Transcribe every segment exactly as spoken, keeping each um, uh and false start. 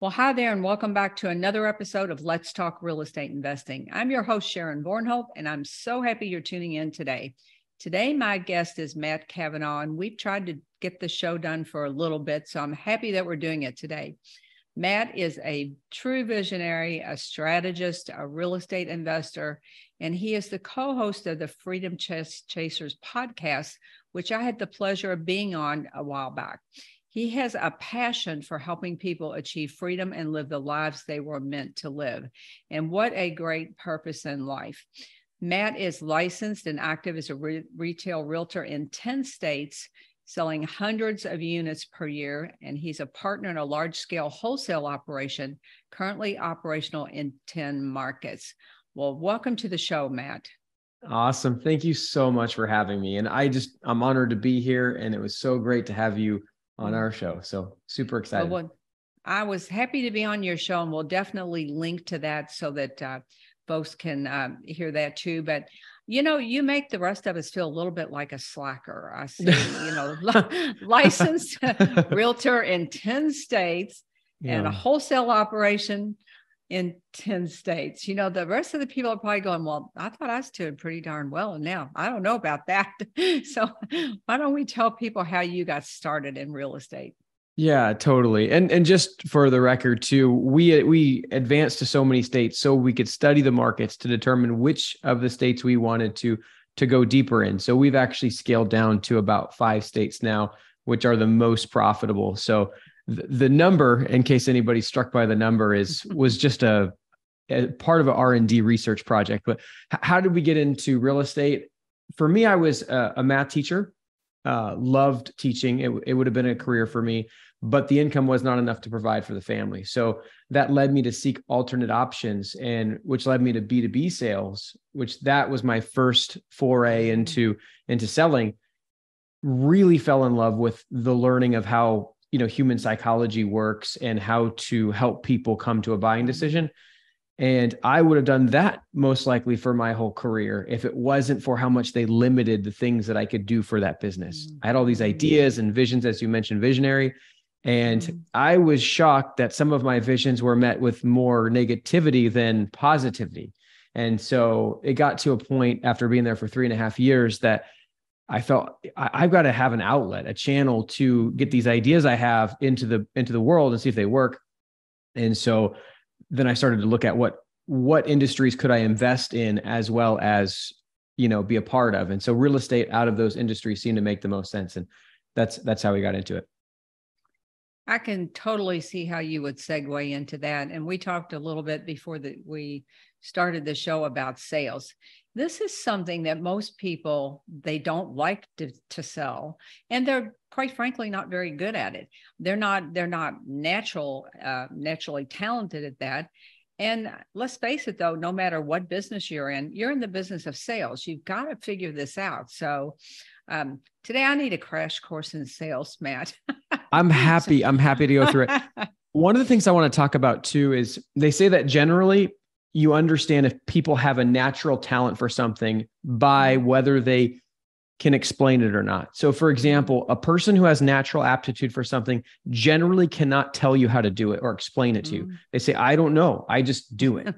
Well, hi there, and welcome back to another episode of Let's Talk Real Estate Investing. I'm your host, Sharon Bornholt, and I'm so happy you're tuning in today. Today, my guest is Matt Cavanaugh, and we've tried to get the show done for a little bit, so I'm happy that we're doing it today. Matt is a true visionary, a strategist, a real estate investor, and he is the co-host of the Freedom Ch- Chasers podcast, which I had the pleasure of being on a while back. He has a passion for helping people achieve freedom and live the lives they were meant to live. And what a great purpose in life. Matt is licensed and active as a re- retail realtor in ten states, selling hundreds of units per year. And he's a partner in a large-scale wholesale operation, currently operational in ten markets. Well, welcome to the show, Matt. Awesome. Thank you so much for having me. And I just, I'm honored to be here. And it was so great to have you on our show. So super excited. Well, well, I was happy to be on your show, and we'll definitely link to that so that uh, folks can uh, hear that too. But you know, you make the rest of us feel a little bit like a slacker. I see, you know, li- licensed realtor in ten states yeah. and a wholesale operation in ten states. You know, the rest of the people are probably going, well, I thought I was doing pretty darn well. And now I don't know about that. So why don't we tell people how you got started in real estate? Yeah, totally. And and just for the record too, we, we advanced to so many states so we could study the markets to determine which of the states we wanted to, to go deeper in. So we've actually scaled down to about five states now, which are the most profitable. So the number, in case anybody's struck by the number, is was just a, a part of an R and D research project. But how did we get into real estate? For me, I was a, a math teacher, uh, loved teaching. It, it would have been a career for me, but the income was not enough to provide for the family. So that led me to seek alternate options, and which led me to B two B sales, which that was my first foray into into selling. Really fell in love with the learning of how you know, human psychology works and how to help people come to a buying decision. And I would have done that most likely for my whole career if it wasn't for how much they limited the things that I could do for that business. Mm-hmm. I had all these ideas and visions, as you mentioned, visionary. And mm-hmm. I was shocked that some of my visions were met with more negativity than positivity. And so it got to a point after being there for three and a half years that I felt I've got to have an outlet, a channel to get these ideas I have into the into the world and see if they work. And so then I started to look at what what industries could I invest in as well as, you know, be a part of. And so real estate out of those industries seemed to make the most sense. And that's that's how we got into it. I can totally see how you would segue into that. And we talked a little bit before that we started the show about sales. This is something that most people, they don't like to, to sell, and they're quite frankly not very good at it. They're not they're not natural uh, naturally talented at that. And let's face it, though, no matter what business you're in, you're in the business of sales. You've got to figure this out. So um, today I need a crash course in sales, Matt. I'm happy. I'm happy to go through it. One of the things I want to talk about too is they say that generally, you understand if people have a natural talent for something by whether they can explain it or not. So for example, a person who has natural aptitude for something generally cannot tell you how to do it or explain it to you. They say, I don't know, I just do it.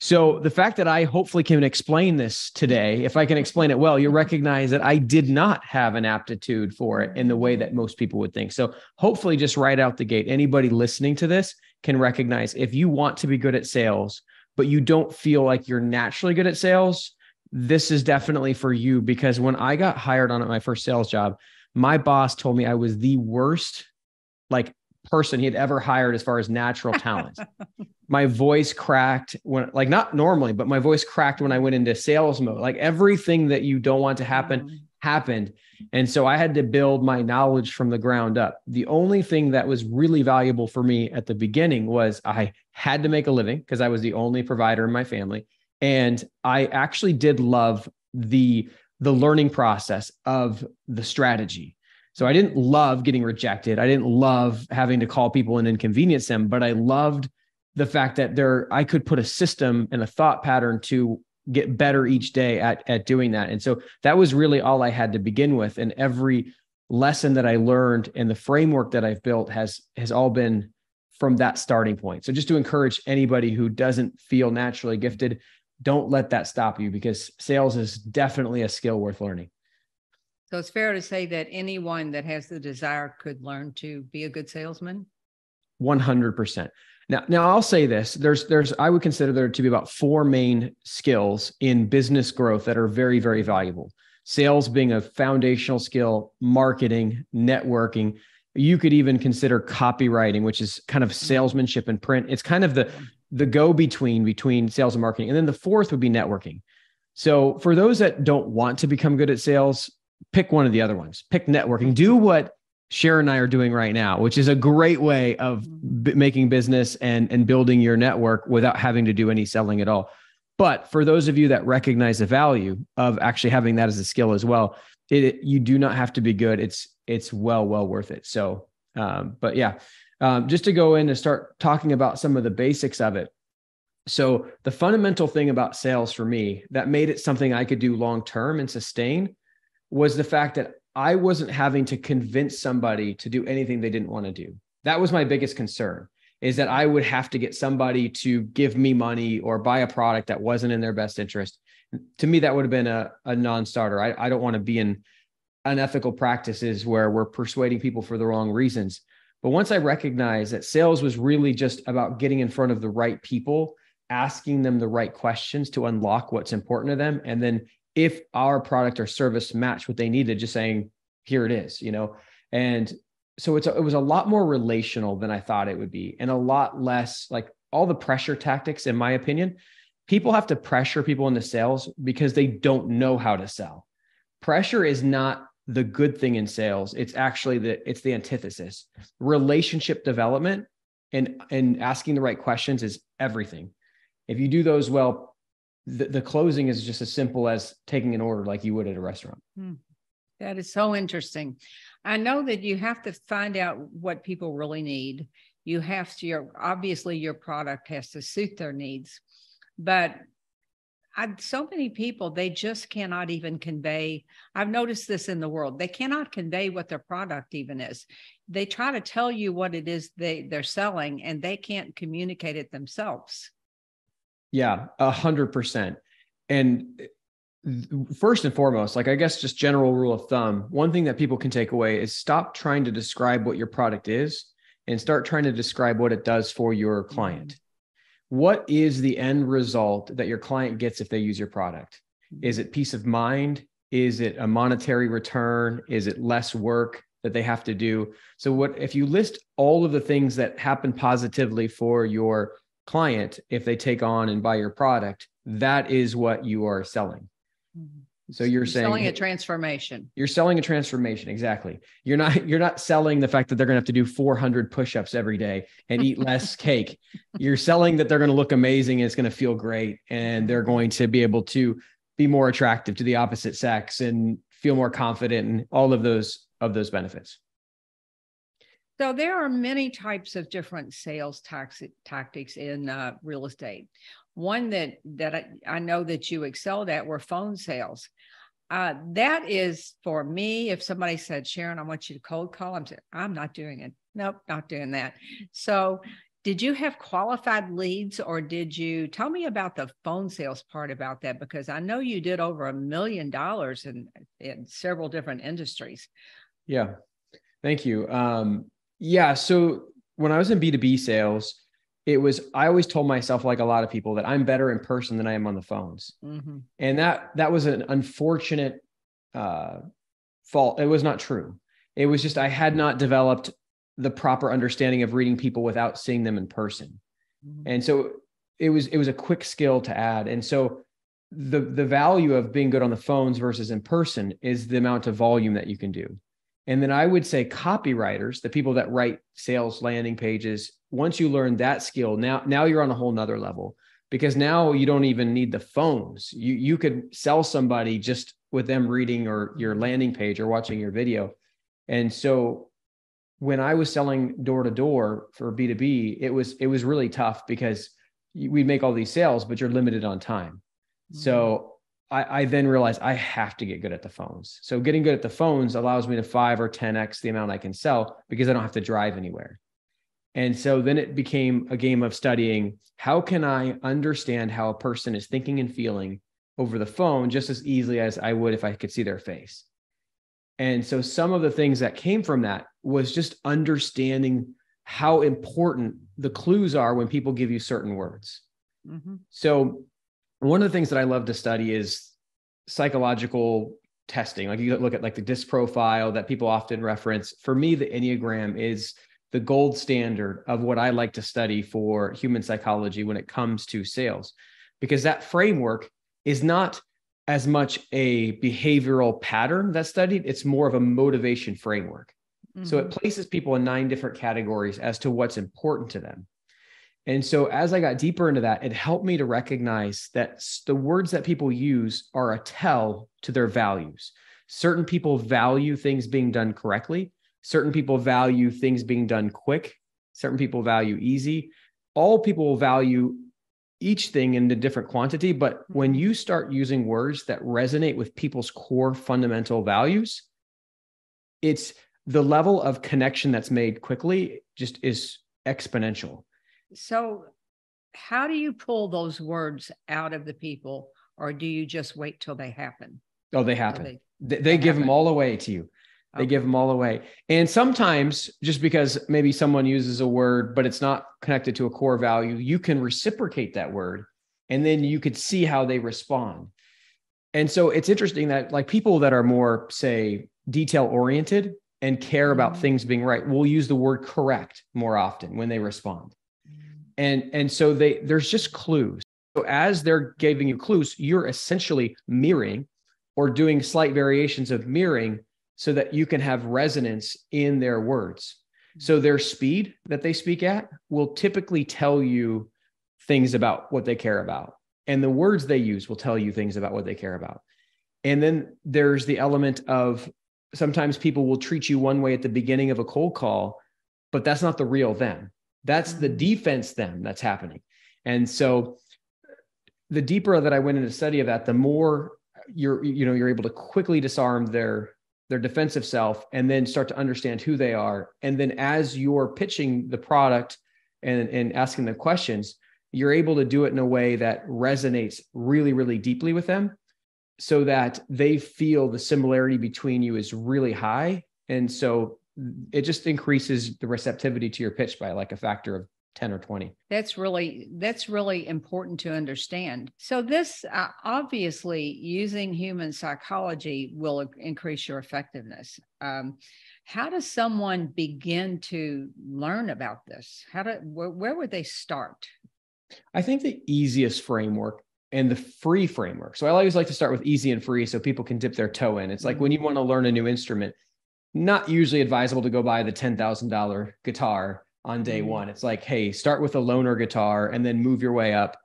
So the fact that I hopefully can explain this today, if I can explain it well, you recognize that I did not have an aptitude for it in the way that most people would think. So hopefully just right out the gate, anybody listening to this can recognize if you want to be good at sales, but you don't feel like you're naturally good at sales, this is definitely for you. Because when I got hired on at my first sales job, my boss told me I was the worst like person he had ever hired as far as natural talent. My voice cracked when, like not normally, but my voice cracked when I went into sales mode. Like everything that you don't want to happen happened. And so I had to build my knowledge from the ground up. The only thing that was really valuable for me at the beginning was I had to make a living because I was the only provider in my family. And I actually did love the, the learning process of the strategy. So I didn't love getting rejected. I didn't love having to call people and inconvenience them, but I loved the fact that there, I could put a system and a thought pattern to get better each day at, at doing that. And so that was really all I had to begin with. And every lesson that I learned and the framework that I've built has, has all been from that starting point. So just to encourage anybody who doesn't feel naturally gifted, don't let that stop you, because sales is definitely a skill worth learning. So it's fair to say that anyone that has the desire could learn to be a good salesman? one hundred percent. Now, now I'll say this, there's, there's, I would consider there to be about four main skills in business growth that are very, very valuable. Sales being a foundational skill, marketing, networking. You could even consider copywriting, which is kind of salesmanship in print. It's kind of the, the go-between between sales and marketing. And then the fourth would be networking. So for those that don't want to become good at sales, pick one of the other ones, pick networking, do what Sharon and I are doing right now, which is a great way of b- making business and, and building your network without having to do any selling at all. But for those of you that recognize the value of actually having that as a skill as well, it, it, you do not have to be good. It's it's well, well worth it. So, um, but yeah, um, just to go in and start talking about some of the basics of it. So the fundamental thing about sales for me that made it something I could do long-term and sustain was the fact that I wasn't having to convince somebody to do anything they didn't want to do. That was my biggest concern, is that I would have to get somebody to give me money or buy a product that wasn't in their best interest. To me, that would have been a, a non-starter. I, I don't want to be in unethical practices where we're persuading people for the wrong reasons. But once I recognized that sales was really just about getting in front of the right people, asking them the right questions to unlock what's important to them, and then if our product or service matched what they needed, just saying, here it is, you know? And so it's, a, it was a lot more relational than I thought it would be. And a lot less like all the pressure tactics, in my opinion. People have to pressure people into sales because they don't know how to sell. Pressure is not the good thing in sales. It's actually the, it's the antithesis. Relationship development and, and asking the right questions is everything. If you do those well, The, the closing is just as simple as taking an order like you would at a restaurant. Hmm. That is so interesting. I know that you have to find out what people really need. You have to, your, obviously your product has to suit their needs, but I, so many people, they just cannot even convey. I've noticed this in the world. They cannot convey what their product even is. They try to tell you what it is they, they're selling, and they can't communicate it themselves. Yeah, a hundred percent. And first and foremost, like I guess just general rule of thumb, one thing that people can take away is stop trying to describe what your product is and start trying to describe what it does for your client. Mm-hmm. What is the end result that your client gets if they use your product? Mm-hmm. Is it peace of mind? Is it a monetary return? Is it less work that they have to do? So what if you list all of the things that happen positively for your client if they take on and buy your product, that is what you are selling. Mm-hmm. So you're, you're saying selling a transformation. You're selling a transformation. Exactly. You're not, you're not selling the fact that they're going to have to do four hundred push-ups every day and eat less cake. You're selling that they're going to look amazing and it's going to feel great. And they're going to be able to be more attractive to the opposite sex and feel more confident and all of those, of those benefits. So there are many types of different sales toxic tactics in uh, real estate. One that, that I, I know that you excelled at were phone sales. Uh, that is for me, if somebody said, Sharon, I want you to cold call, I'm saying, I'm not doing it. Nope, not doing that. So did you have qualified leads, or did you tell me about the phone sales part about that? Because I know you did over a million dollars in in several different industries. Yeah, thank you. Um, Yeah. So when I was in B two B sales, it was, I always told myself, like a lot of people, that I'm better in person than I am on the phones. Mm-hmm. And that, that was an unfortunate uh, fault. It was not true. It was just, I had not developed the proper understanding of reading people without seeing them in person. Mm-hmm. And so it was, it was a quick skill to add. And so the, the value of being good on the phones versus in person is the amount of volume that you can do. And then I would say copywriters, the people that write sales landing pages, once you learn that skill, now, now you're on a whole nother level, because now you don't even need the phones. You, you could sell somebody just with them reading or your landing page or watching your video. And so when I was selling door to door for B two B, it was, it was really tough because we'd make all these sales, but you're limited on time. Mm-hmm. So I, I then realized I have to get good at the phones. So getting good at the phones allows me to five or ten X the amount I can sell because I don't have to drive anywhere. And so then it became a game of studying, how can I understand how a person is thinking and feeling over the phone just as easily as I would if I could see their face? And so some of the things that came from that was just understanding how important the clues are when people give you certain words. Mm-hmm. So one of the things that I love to study is psychological testing. Like you look at like the D I S C profile that people often reference. For me, the Enneagram is the gold standard of what I like to study for human psychology when it comes to sales, because that framework is not as much a behavioral pattern that's studied, it's more of a motivation framework. Mm-hmm. So it places people in nine different categories as to what's important to them. And so as I got deeper into that, it helped me to recognize that the words that people use are a tell to their values. Certain people value things being done correctly. Certain people value things being done quick. Certain people value easy. All people value each thing in a different quantity. But when you start using words that resonate with people's core fundamental values, it's the level of connection that's made quickly just is exponential. So how do you pull those words out of the people, or do you just wait till they happen? Oh, they happen. They, they, they give happen. them all away to you. They okay. give them all away. And sometimes just because maybe someone uses a word, but it's not connected to a core value, you can reciprocate that word and then you could see how they respond. And so it's interesting that like people that are more, say, detail oriented and care about mm-hmm. things being right will use the word correct more often when they respond. And, and so they, there's just clues. So as they're giving you clues, you're essentially mirroring or doing slight variations of mirroring so that you can have resonance in their words. So their speed that they speak at will typically tell you things about what they care about. And the words they use will tell you things about what they care about. And then there's the element of sometimes people will treat you one way at the beginning of a cold call, but that's not the real them. That's the defense them that's happening. And so the deeper that I went into study of that, the more you're, you know, you're able to quickly disarm their, their defensive self and then start to understand who they are. And then as you're pitching the product and, and asking them questions, you're able to do it in a way that resonates really, really deeply with them so that they feel the similarity between you is really high. And so it just increases the receptivity to your pitch by like a factor of ten or twenty. That's really, that's really important to understand. So this, uh, obviously using human psychology will increase your effectiveness. Um, how does someone begin to learn about this? How do, wh- where would they start? I think the easiest framework and the free framework. So I always like to start with easy and free so people can dip their toe in. It's like mm-hmm. when you want to learn a new instrument, not usually advisable to go buy the ten thousand dollars guitar on day one. It's like, hey, start with a loaner guitar and then move your way up.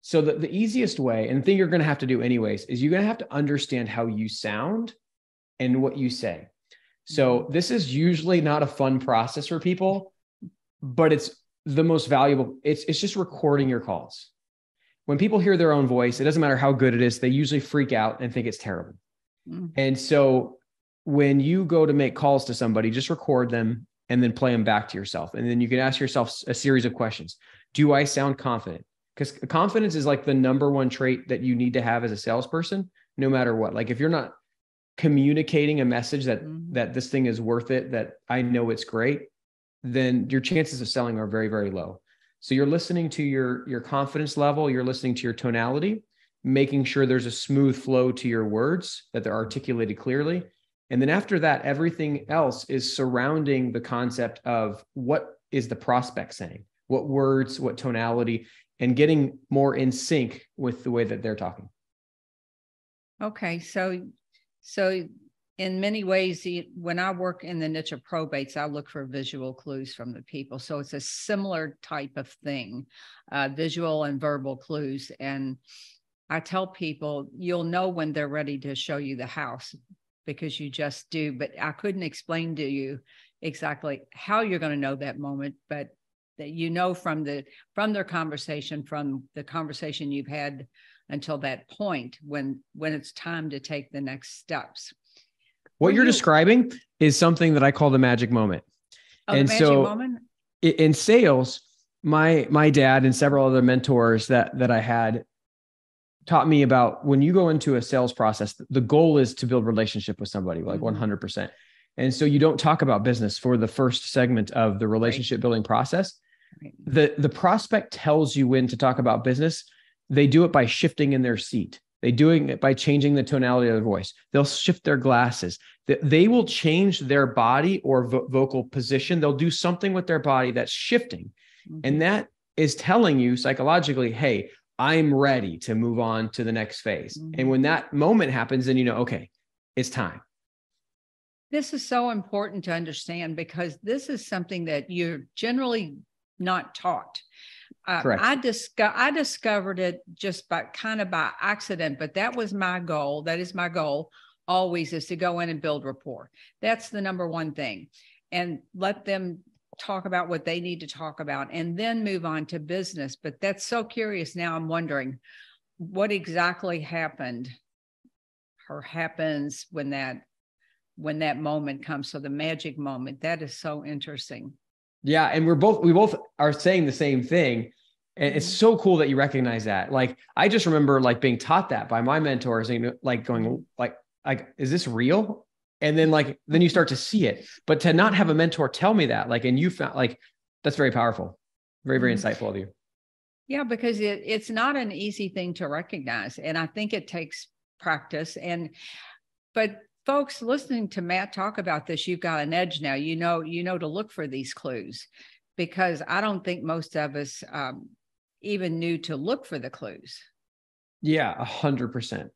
So the, the easiest way, and the thing you're going to have to do anyways, is you're going to have to understand how you sound and what you say. So this is usually not a fun process for people, but it's the most valuable. It's, it's just recording your calls. When people hear their own voice, it doesn't matter how good it is. They usually freak out and think it's terrible. Mm-hmm. And so when you go to make calls to somebody, just record them and then play them back to yourself. And then you can ask yourself a series of questions. Do I sound confident? Because confidence is like the number one trait that you need to have as a salesperson, no matter what. Like if you're not communicating a message that, mm-hmm. that this thing is worth it, that I know it's great, then your chances of selling are very, very low. So you're listening to your, your confidence level, you're listening to your tonality, making sure there's a smooth flow to your words, that they're articulated clearly. And then after that, everything else is surrounding the concept of what is the prospect saying, what words, what tonality, and getting more in sync with the way that they're talking. Okay. So, so in many ways, when I work in the niche of probates, I look for visual clues from the people. So it's a similar type of thing, uh, visual and verbal clues. And I tell people, you'll know when they're ready to show you the house, because you just do. But I couldn't explain to you exactly how you're going to know that moment, but that you know from the from their conversation, from the conversation you've had until that point when when it's time to take the next steps. What when you're you, describing is something that I call the magic moment. Oh, and the magic so moment? in sales, my my dad and several other mentors that that I had taught me about when you go into a sales process, the goal is to build relationship with somebody, like one hundred percent. And so you don't talk about business for the first segment of the relationship building process. The, the prospect tells you when to talk about business. They do it by shifting in their seat. They do it by changing the tonality of their voice. They'll shift their glasses. They, they will change their body or vo- vocal position. They'll do something with their body that's shifting. Mm-hmm. And that is telling you psychologically, hey, I'm ready to move on to the next phase. Mm-hmm. And when that moment happens, then you know, okay, it's time. This is so important to understand because this is something that you're generally not taught. Uh, I, disco- I discovered it just by kind of by accident, but that was my goal. That is my goal always, is to go in and build rapport. That's the number one thing, and let them talk about what they need to talk about and then move on to business. But that's so curious. Now I'm wondering what exactly happened or happens when that, when that moment comes. So the magic moment, that is so interesting. Yeah. And we're both, we both are saying the same thing. And it's so cool that you recognize that. Like, I just remember like being taught that by my mentors and like going like, like, is this real? And then like, then you start to see it, but to not have a mentor tell me that, like, and you found like, that's very powerful, very, very insightful of you. Yeah. Because it, it's not an easy thing to recognize. And I think it takes practice. And, but folks, listening to Matt talk about this, you've got an edge now. You know, you know to look for these clues, because I don't think most of us um, even knew to look for the clues. Yeah, a hundred percent.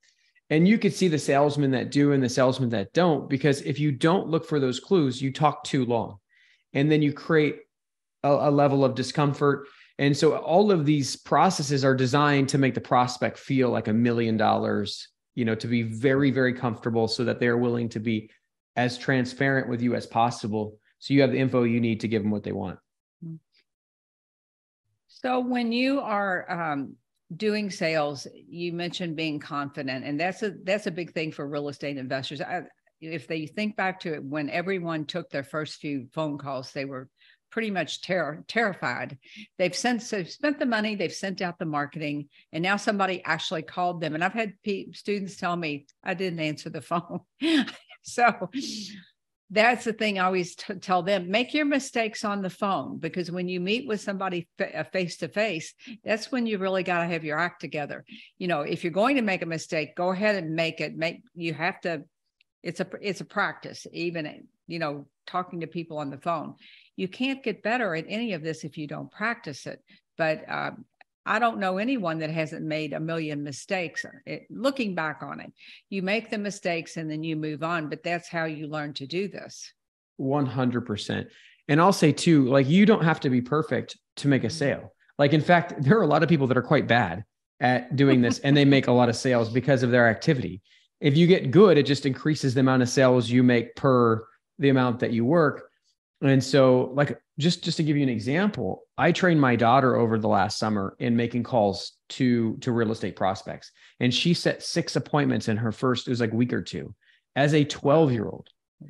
And you could see the salesmen that do and the salesmen that don't, because if you don't look for those clues, you talk too long, and then you create a, a level of discomfort. And so all of these processes are designed to make the prospect feel like a million dollars. You know, to be very, very comfortable so that they're willing to be as transparent with you as possible. So you have the info you need to give them what they want. So when you are um, doing sales, you mentioned being confident, and that's a, that's a big thing for real estate investors. I, if they think back to it, when everyone took their first few phone calls, they were pretty much ter- terrified. They've since they've spent the money, they've sent out the marketing, and now somebody actually called them. And I've had pe- students tell me, I didn't answer the phone. So that's the thing I always t- tell them, make your mistakes on the phone, because when you meet with somebody face-to-face, that's when you really got to have your act together. You know, if you're going to make a mistake, go ahead and make it. Make, you have to, it's a, it's a practice, even, you know, talking to people on the phone. You can't get better at any of this if you don't practice it. But uh, I don't know anyone that hasn't made a million mistakes. It, looking back on it, you make the mistakes and then you move on. But that's how you learn to do this. one hundred percent. And I'll say too, like, you don't have to be perfect to make a sale. Like, in fact, there are a lot of people that are quite bad at doing this and they make a lot of sales because of their activity. If you get good, it just increases the amount of sales you make per the amount that you work. And so, like, just, just to give you an example, I trained my daughter over the last summer in making calls to, to real estate prospects. And she set six appointments in her first, it was like week or two, as a twelve year old.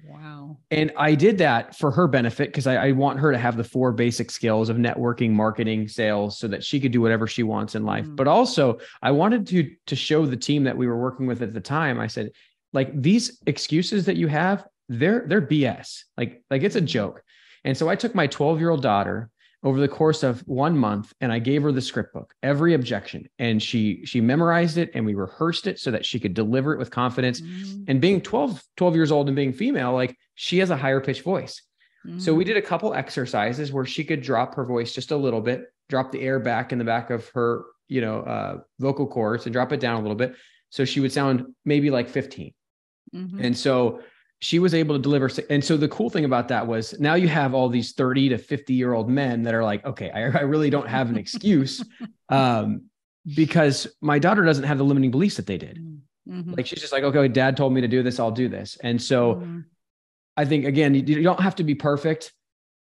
Wow. And I did that for her benefit, because I, I want her to have the four basic skills of networking, marketing, sales, so that she could do whatever she wants in life. Mm. But also I wanted to, to show the team that we were working with at the time. I said, like, these excuses that you have, They're, they're B S. Like, like it's a joke. And so I took my twelve year old daughter over the course of one month and I gave her the script book, every objection. And she, she memorized it and we rehearsed it so that she could deliver it with confidence. Mm-hmm. And being twelve, twelve years old and being female, like, she has a higher pitched voice. Mm-hmm. So we did a couple exercises where she could drop her voice just a little bit, drop the air back in the back of her, you know, uh, vocal cords, and drop it down a little bit. So she would sound maybe like fifteen. Mm-hmm. And so she was able to deliver. And so the cool thing about that was, now you have all these thirty to fifty year old men that are like, okay, I, I really don't have an excuse, um, because my daughter doesn't have the limiting beliefs that they did. Mm-hmm. Like, she's just like, okay, dad told me to do this, I'll do this. And so mm-hmm. I think, again, you, you don't have to be perfect,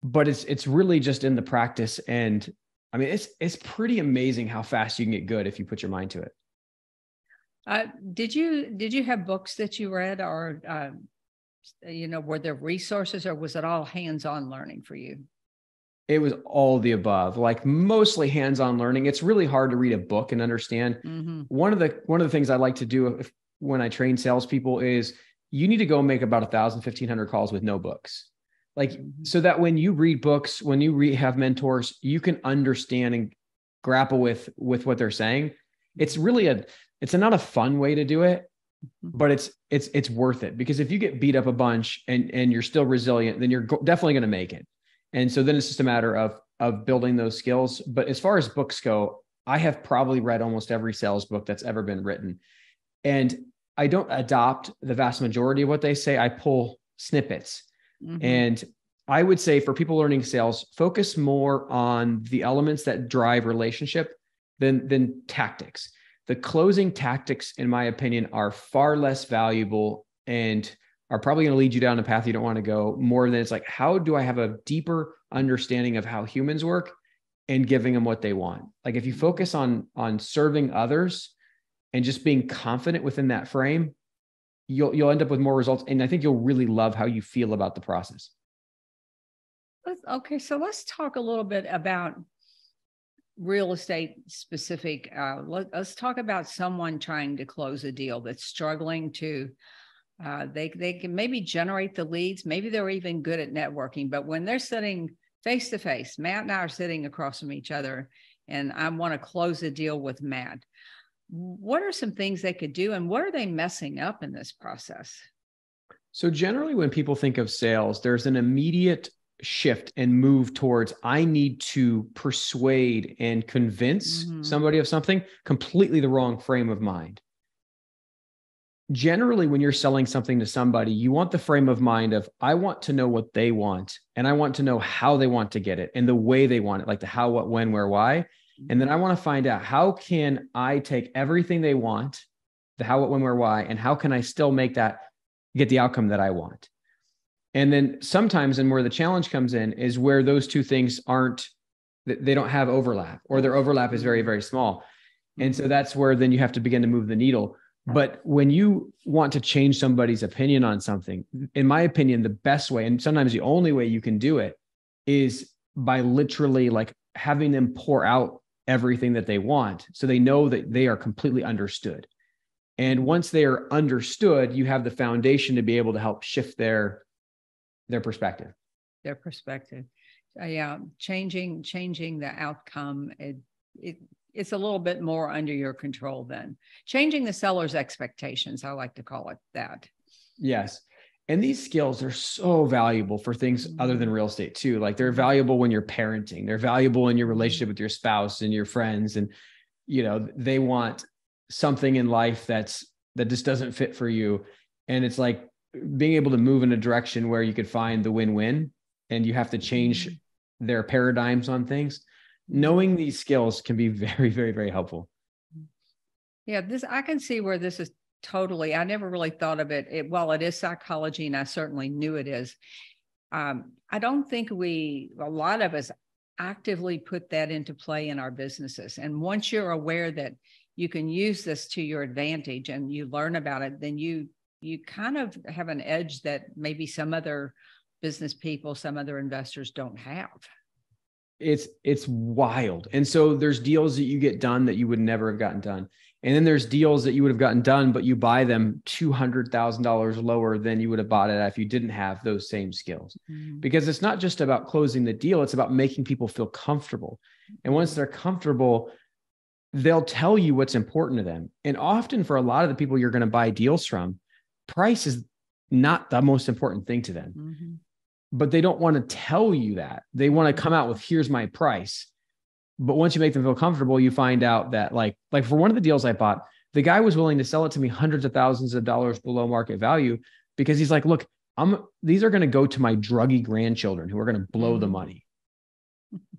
but it's, it's really just in the practice. And I mean, it's, it's pretty amazing how fast you can get good if you put your mind to it. Uh, did you, did you have books that you read, or, uh, you know, were there resources, or was it all hands-on learning for you? It was all the above, like mostly hands-on learning. It's really hard to read a book and understand. Mm-hmm. One of the one of the things I like to do if, when I train salespeople is you need to go make about a thousand, fifteen hundred calls with no books. Like, mm-hmm. so that when you read books, when you re- have mentors, you can understand and grapple with, with what they're saying. It's really a, it's a, not a fun way to do it, but it's, it's, it's worth it, because if you get beat up a bunch and, and you're still resilient, then you're go- definitely going to make it. And so then it's just a matter of, of building those skills. But as far as books go, I have probably read almost every sales book that's ever been written. And I don't adopt the vast majority of what they say. I pull snippets. Mm-hmm. And I would say for people learning sales, focus more on the elements that drive relationship than, than tactics. The closing tactics, in my opinion, are far less valuable and are probably going to lead you down a path you don't want to go, more than it's like, how do I have a deeper understanding of how humans work and giving them what they want? Like if you focus on, on serving others and just being confident within that frame, you'll you'll end up with more results. And I think you'll really love how you feel about the process. Okay. So let's talk a little bit about real estate specific. Uh, let, let's talk about someone trying to close a deal that's struggling to, uh, they, they can maybe generate the leads. Maybe they're even good at networking, but when they're sitting face to face, Matt and I are sitting across from each other and I want to close a deal with Matt. What are some things they could do and what are they messing up in this process? So generally when people think of sales, there's an immediate shift and move towards, I need to persuade and convince mm-hmm. somebody of something, completely the wrong frame of mind. Generally, when you're selling something to somebody, you want the frame of mind of, I want to know what they want, and I want to know how they want to get it and the way they want it, like the how, what, when, where, why. And then I want to find out, how can I take everything they want, the how, what, when, where, why, and how can I still make that, get the outcome that I want? And then sometimes, and where the challenge comes in, is where those two things aren't, they don't have overlap, or their overlap is very, very small. And so that's where then you have to begin to move the needle. But when you want to change somebody's opinion on something, in my opinion, the best way, and sometimes the only way you can do it, is by literally like having them pour out everything that they want, so they know that they are completely understood. And once they are understood, you have the foundation to be able to help shift their their perspective. Their perspective, uh, yeah. Changing changing the outcome. It it it's a little bit more under your control then. Changing the seller's expectations. I like to call it that. Yes. And these skills are so valuable for things other than real estate too. Like they're valuable when you're parenting, they're valuable in your relationship with your spouse and your friends. And, you know, they want something in life that's, that just doesn't fit for you. And it's like being able to move in a direction where you could find the win-win, and you have to change their paradigms on things. Knowing these skills can be very, very, very helpful. Yeah. This, I can see where this is. Totally. I never really thought of it. it. While it is psychology, and I certainly knew it is, um, I don't think we, a lot of us actively put that into play in our businesses. And once you're aware that you can use this to your advantage and you learn about it, then you, you kind of have an edge that maybe some other business people, some other investors don't have. It's, it's wild. And so there's deals that you get done that you would never have gotten done. And then there's deals that you would have gotten done, but you buy them two hundred thousand dollars lower than you would have bought it at if you didn't have those same skills. Mm-hmm. Because it's not just about closing the deal. It's about making people feel comfortable. And once they're comfortable, they'll tell you what's important to them. And often for a lot of the people you're going to buy deals from, price is not the most important thing to them. Mm-hmm. But they don't want to tell you that. They want to come out with, here's my price. But once you make them feel comfortable, you find out that like, like for one of the deals I bought, the guy was willing to sell it to me hundreds of thousands of dollars below market value, because he's like, look, I'm, these are going to go to my druggy grandchildren who are going to blow the money.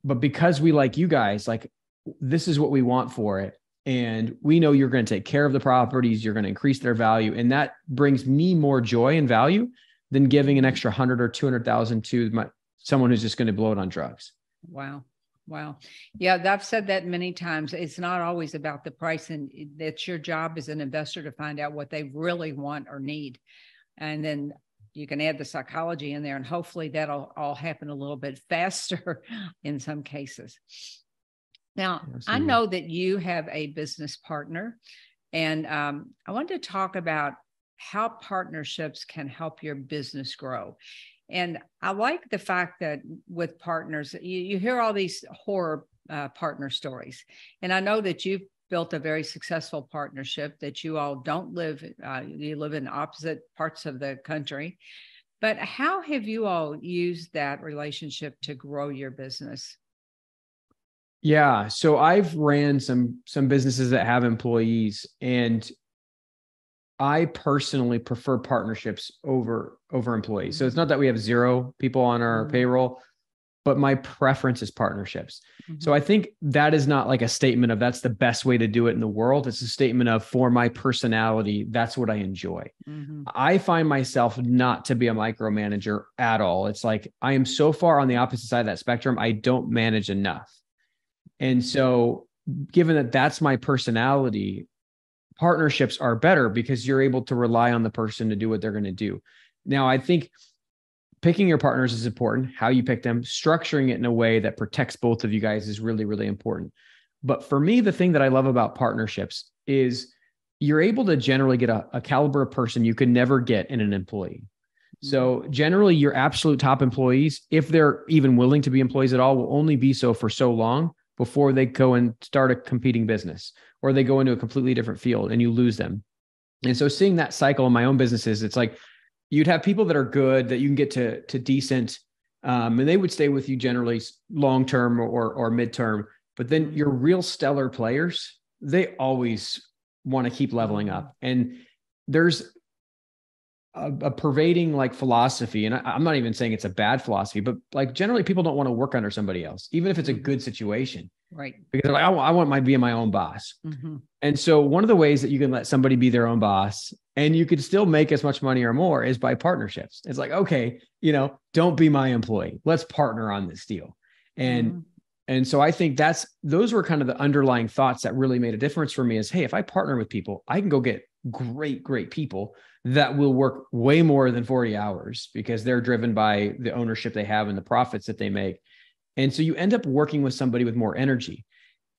But because we like you guys, like this is what we want for it. And we know you're going to take care of the properties. You're going to increase their value. And that brings me more joy and value than giving an extra hundred or two hundred thousand to my, someone who's just going to blow it on drugs. Wow. Wow. Yeah. I've said that many times. It's not always about the price, and it's your job as an investor to find out what they really want or need. And then you can add the psychology in there, and hopefully that'll all happen a little bit faster in some cases. Now, absolutely. I know that you have a business partner, and um, I wanted to talk about how partnerships can help your business grow. And I like the fact that with partners, you, you hear all these horror uh, partner stories. And I know that you've built a very successful partnership, that you all don't live, uh, you live in opposite parts of the country. But how have you all used that relationship to grow your business? Yeah. So I've ran some, some businesses that have employees, and I personally prefer partnerships over, over employees. So it's not that we have zero people on our mm-hmm. payroll, but my preference is partnerships. Mm-hmm. So I think that is not like a statement of that's the best way to do it in the world. It's a statement of, for my personality, that's what I enjoy. Mm-hmm. I find myself not to be a micromanager at all. It's like, I am so far on the opposite side of that spectrum. I don't manage enough. And so given that that's my personality, partnerships are better because you're able to rely on the person to do what they're going to do. Now, I think picking your partners is important. How you pick them, structuring it in a way that protects both of you guys is really, really important. But for me, the thing that I love about partnerships is you're able to generally get a, a caliber of person you could never get in an employee. So generally your absolute top employees, if they're even willing to be employees at all, will only be so for so long before they go and start a competing business, or they go into a completely different field and you lose them. And so seeing that cycle in my own businesses, it's like you'd have people that are good that you can get to, to decent, um, and they would stay with you generally long-term or, or mid-term, but then your real stellar players, they always want to keep leveling up. And there's a, a pervading like philosophy. And I, I'm not even saying it's a bad philosophy, but like generally people don't want to work under somebody else, even if it's a good situation, right? Because they're like, I, I want my, being my own boss. Mm-hmm. And so one of the ways that you can let somebody be their own boss and you could still make as much money or more is by partnerships. It's like, okay, you know, don't be my employee. Let's partner on this deal. And, mm-hmm. and so I think that's, those were kind of the underlying thoughts that really made a difference for me is, hey, if I partner with people, I can go get great, great people that will work way more than forty hours because they're driven by the ownership they have and the profits that they make. And so you end up working with somebody with more energy.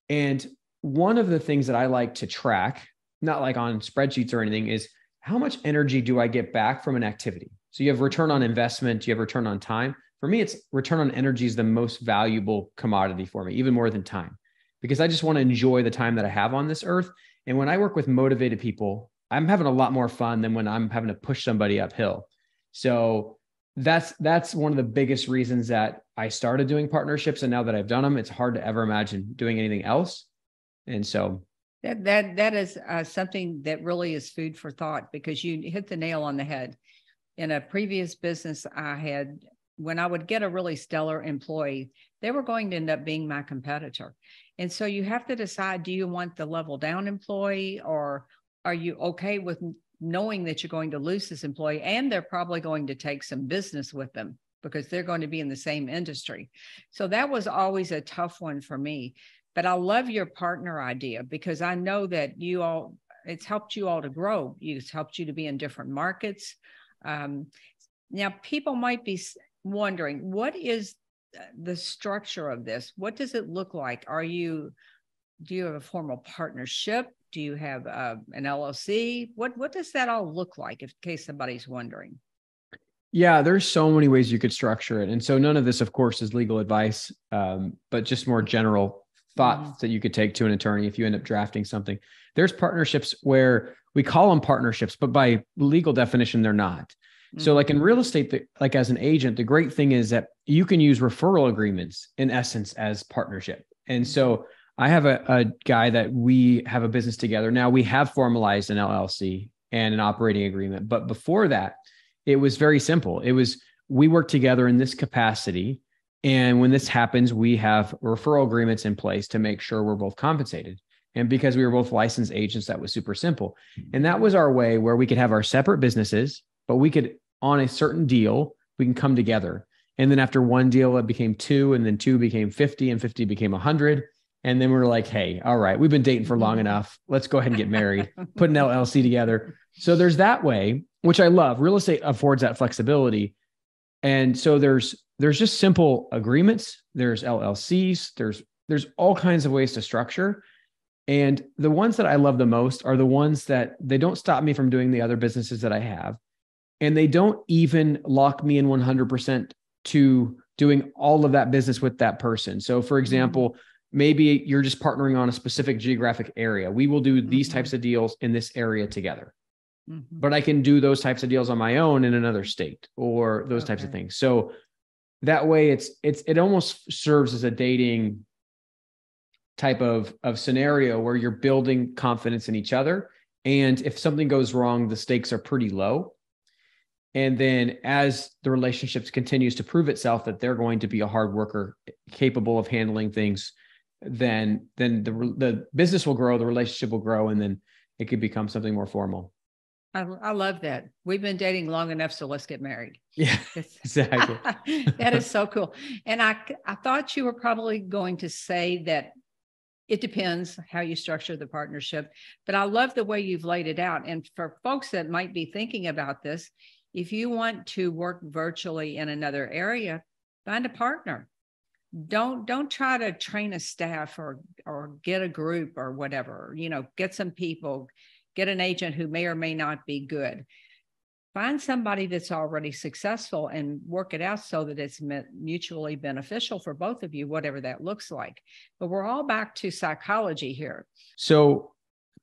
And one of the things that I like to track, not like on spreadsheets or anything, is how much energy do I get back from an activity? So you have return on investment, you have return on time. For me, it's return on energy is the most valuable commodity for me, even more than time, because I just want to enjoy the time that I have on this earth. And when I work with motivated people, I'm having a lot more fun than when I'm having to push somebody uphill. So that's, that's one of the biggest reasons that I started doing partnerships. And now that I've done them, it's hard to ever imagine doing anything else. And so that, that, that is uh, something that really is food for thought, because you hit the nail on the head. In a previous business I had, when I would get a really stellar employee, they were going to end up being my competitor. And so you have to decide, do you want the level down employee, or are you okay with knowing that you're going to lose this employee and they're probably going to take some business with them because they're going to be in the same industry? So that was always a tough one for me. But I love your partner idea, because I know that you all, it's helped you all to grow. It's helped you to be in different markets. Um, now, people might be wondering, what is the structure of this? What does it look like? Are you, do you have a formal partnership? Do you have uh, an L L C? What, what does that all look like, if, in case somebody's wondering? Yeah, there's so many ways you could structure it. And so none of this, of course, is legal advice, um, but just more general thoughts mm-hmm. that you could take to an attorney if you end up drafting something. There's partnerships where we call them partnerships, but by legal definition, they're not. So like in real estate, like as an agent, the great thing is that you can use referral agreements in essence as partnership. And so I have a, a guy that we have a business together. Now we have formalized an L L C and an operating agreement. But before that, it was very simple. It was, we work together in this capacity. And when this happens, we have referral agreements in place to make sure we're both compensated. And because we were both licensed agents, that was super simple. And that was our way where we could have our separate businesses, but we could, on a certain deal, we can come together. And then after one deal, it became two, and then two became fifty, and fifty became one hundred. And then we were like, hey, all right, we've been dating for long enough. Let's go ahead and get married, put an L L C together. So there's that way. which I love. Real estate affords that flexibility. And so there's there's just simple agreements. There's L L Cs. There's there's all kinds of ways to structure. And the ones that I love the most are the ones that they don't stop me from doing the other businesses that I have. And they don't even lock me in one hundred percent to doing all of that business with that person. So for example, maybe you're just partnering on a specific geographic area. We will do these types of deals in this area together. Mm-hmm. But I can do those types of deals on my own in another state or those okay. types of things. So that way it's, it's, it almost serves as a dating type of, of scenario where you're building confidence in each other. And if something goes wrong, the stakes are pretty low. And then as the relationship continues to prove itself that they're going to be a hard worker capable of handling things, then, then the, the business will grow, the relationship will grow, and then it could become something more formal. I, I love that. We've been dating long enough, so let's get married. Yeah, exactly. That is so cool. And I, I thought you were probably going to say that it depends how you structure the partnership, but I love the way you've laid it out. And for folks that might be thinking about this, if you want to work virtually in another area, find a partner. Don't, don't try to train a staff or, or get a group or whatever, you know, get some people, get an agent who may or may not be good. Find somebody that's already successful and work it out so that it's mutually beneficial for both of you, whatever that looks like. But we're all back to psychology here. So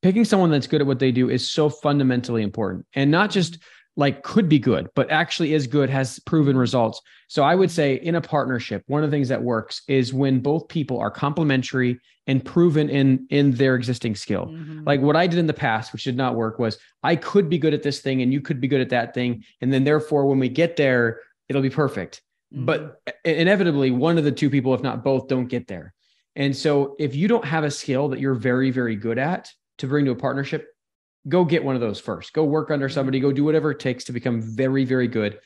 picking someone that's good at what they do is so fundamentally important, and not just like could be good, but actually is good, has proven results. So I would say in a partnership, one of the things that works is when both people are complementary and proven in, in their existing skill. Mm-hmm. Like what I did in the past, which did not work, was I could be good at this thing and you could be good at that thing. And then therefore, when we get there, it'll be perfect. Mm-hmm. But inevitably, one of the two people, if not both, don't get there. And so if you don't have a skill that you're very, very good at to bring to a partnership, go get one of those first. Go work under somebody. Go do whatever it takes to become very, very good.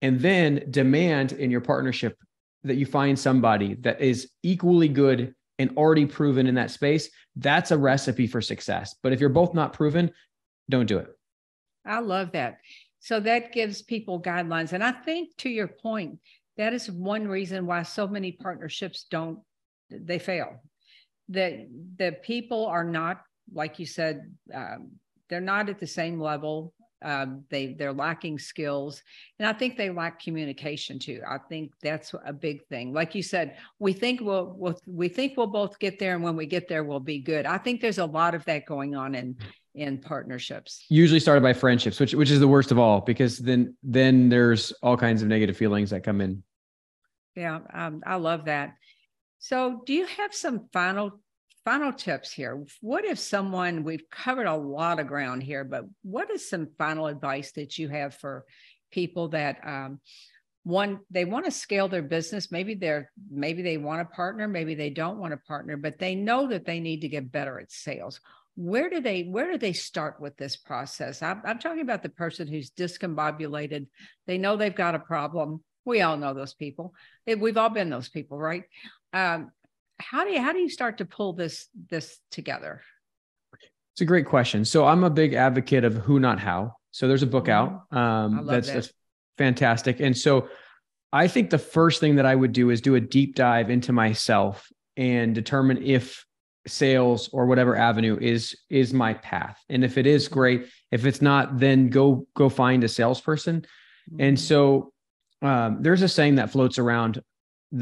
And then demand in your partnership that you find somebody that is equally good and already proven in that space. That's a recipe for success. But if you're both not proven, don't do it. I love that. So that gives people guidelines. And I think to your point, that is one reason why so many partnerships don't, they fail. That the people are not, like you said, um, they're not at the same level. Um, they, they're lacking skills. And I think they lack communication too. I think that's a big thing. Like you said, we think we'll, we'll, we think we'll both get there. And when we get there, we'll be good. I think there's a lot of that going on in, in partnerships. Usually started by friendships, which, which is the worst of all, because then, then there's all kinds of negative feelings that come in. Yeah. Um, I love that. So do you have some final Final tips here? What if someone, we've covered a lot of ground here, but what is some final advice that you have for people that um, one, they want to scale their business. Maybe they're, maybe they want a partner, maybe they don't want a partner, but they know that they need to get better at sales. Where do they, where do they start with this process? I'm, I'm talking about the person who's discombobulated. They know they've got a problem. We all know those people. We've all been those people, right? Um, How do you, how do you start to pull this, this together? It's a great question. So I'm a big advocate of who, not how. So there's a book out um, that's, that. that's fantastic. And so I think the first thing that I would do is do a deep dive into myself and determine if sales or whatever avenue is, is my path. And if it is, great. If it's not, then go, go find a salesperson. Mm-hmm. And so um, there's a saying that floats around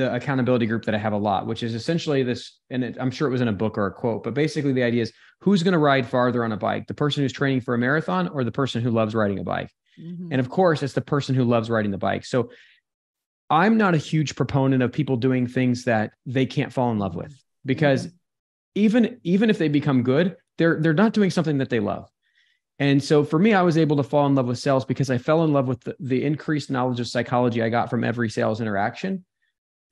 the accountability group that I have a lot, which is essentially this, and it, I'm sure it was in a book or a quote, but basically the idea is who's going to ride farther on a bike, the person who's training for a marathon or the person who loves riding a bike. Mm-hmm. And of course, it's the person who loves riding the bike. So I'm not a huge proponent of people doing things that they can't fall in love with, because mm-hmm. even, even if they become good, they're, they're not doing something that they love. And so for me, I was able to fall in love with sales because I fell in love with the, the increased knowledge of psychology I got from every sales interaction,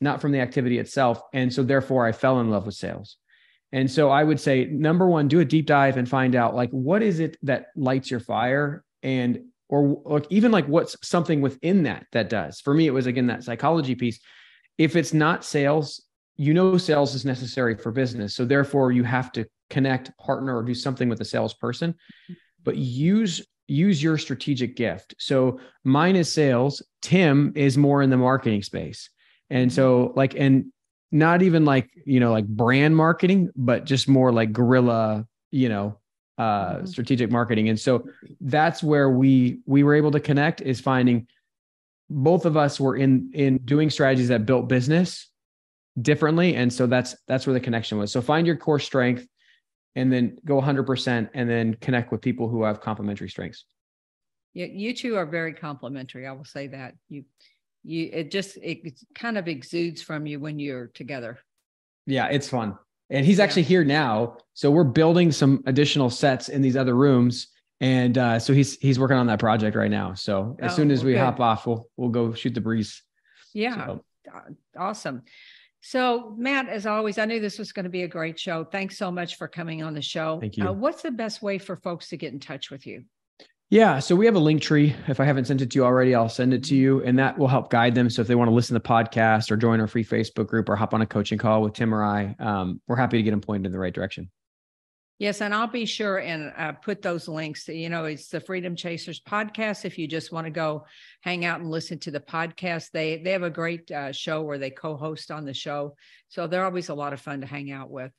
not from the activity itself. And so therefore I fell in love with sales. And so I would say, number one, do a deep dive and find out like, what is it that lights your fire? And, or, or even like what's something within that, that does. For me, it was again, that psychology piece. If it's not sales, you know, sales is necessary for business. So therefore you have to connect, partner, or do something with a salesperson, but use use your strategic gift. So mine is sales. Tim is more in the marketing space. And so like, and not even like, you know, like brand marketing, but just more like guerrilla, you know, uh, strategic marketing. And so that's where we, we were able to connect, is finding both of us were in, in doing strategies that built business differently. And so that's, that's where the connection was. So find your core strength, and then go one hundred percent, and then connect with people who have complementary strengths. Yeah, you two are very complementary. I will say that. You, you, it just, it kind of exudes from you when you're together. Yeah, it's fun. And he's yeah. actually here now. So we're building some additional sets in these other rooms. And uh, so he's, he's working on that project right now. So as oh, soon as we good. hop off, we'll, we'll go shoot the breeze. Yeah. So. Awesome. So Matt, as always, I knew this was going to be a great show. Thanks so much for coming on the show. Thank you. Uh, what's the best way for folks to get in touch with you? Yeah. So we have a link tree. If I haven't sent it to you already, I'll send it to you, and that will help guide them. So if they want to listen to the podcast or join our free Facebook group or hop on a coaching call with Tim or I, um, we're happy to get them pointed in the right direction. Yes. And I'll be sure and uh, put those links, you know, it's the Freedom Chasers podcast. If you just want to go hang out and listen to the podcast, they, they have a great uh, show where they co-host on the show. So they're always a lot of fun to hang out with.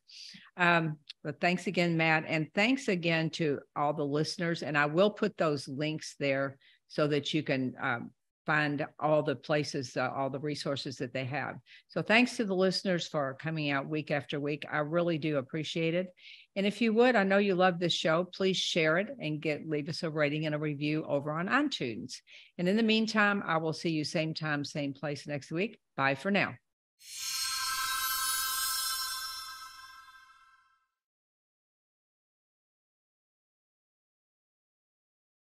Um, but thanks again, Matt. And thanks again to all the listeners. And I will put those links there so that you can um, find all the places, uh, all the resources that they have. So thanks to the listeners for coming out week after week. I really do appreciate it. And if you would, I know you love this show, please share it and get leave us a rating and a review over on iTunes. And in the meantime, I will see you same time, same place next week. Bye for now.